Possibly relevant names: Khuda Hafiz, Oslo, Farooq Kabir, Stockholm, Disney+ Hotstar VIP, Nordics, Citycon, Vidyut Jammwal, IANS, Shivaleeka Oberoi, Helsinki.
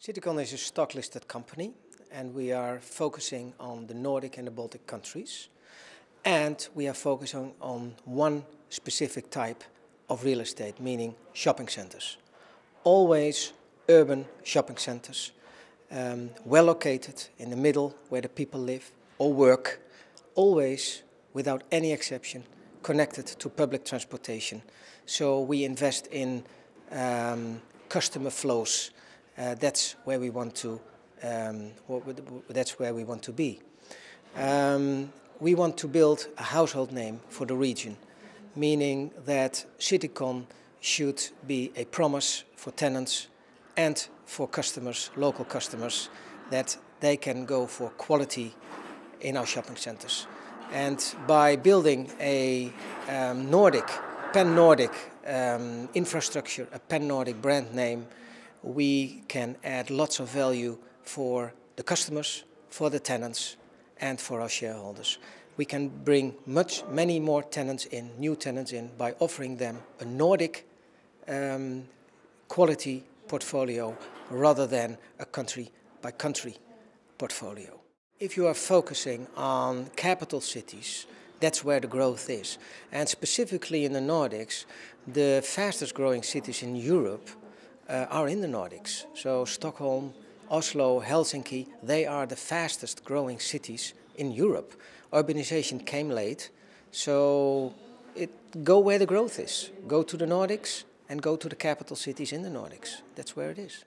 Citycon is a stock-listed company, and we are focusing on the Nordic and the Baltic countries. And we are focusing on one specific type of real estate, meaning shopping centers. Always urban shopping centers, well located in the middle where the people live or work, always, without any exception, connected to public transportation. So we invest in customer flows. That's where we want to. That's where we want to be. We want to build a household name for the region, meaning that Citycon should be a promise for tenants and for customers, local customers, that they can go for quality in our shopping centers. And by building a pan-Nordic infrastructure, a pan-Nordic brand name, we can add lots of value for the customers, for the tenants, and for our shareholders. We can bring many more tenants in, new tenants in, by offering them a Nordic quality portfolio rather than a country-by-country portfolio. If you are focusing on capital cities, that's where the growth is. And specifically in the Nordics, the fastest growing cities in Europe are in the Nordics. So Stockholm, Oslo, Helsinki, they are the fastest growing cities in Europe. Urbanization came late, so go where the growth is. Go to the Nordics and go to the capital cities in the Nordics. That's where it is.